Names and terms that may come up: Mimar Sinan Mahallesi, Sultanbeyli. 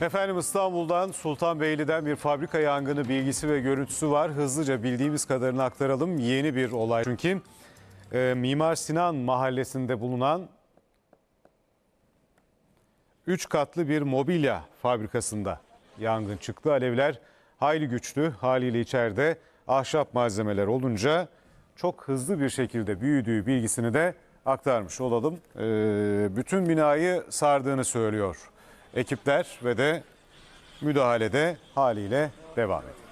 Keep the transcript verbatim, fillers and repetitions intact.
Efendim, İstanbul'dan, Sultanbeyli'den bir fabrika yangını bilgisi ve görüntüsü var. Hızlıca bildiğimiz kadarını aktaralım. Yeni bir olay. Çünkü e, Mimar Sinan Mahallesi'nde bulunan üç katlı bir mobilya fabrikasında yangın çıktı. Alevler hayli güçlü, haliyle içeride ahşap malzemeler olunca çok hızlı bir şekilde büyüdüğü bilgisini de aktarmış olalım. E, bütün binayı sardığını söylüyor ekipler ve de müdahalede haliyle devam ediyor.